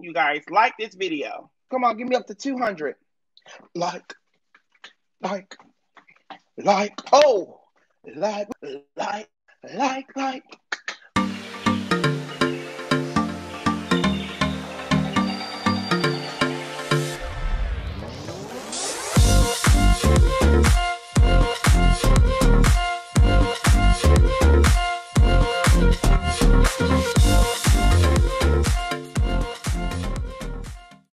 You guys like this video. Come on, give me up to 200. Like. Oh, like.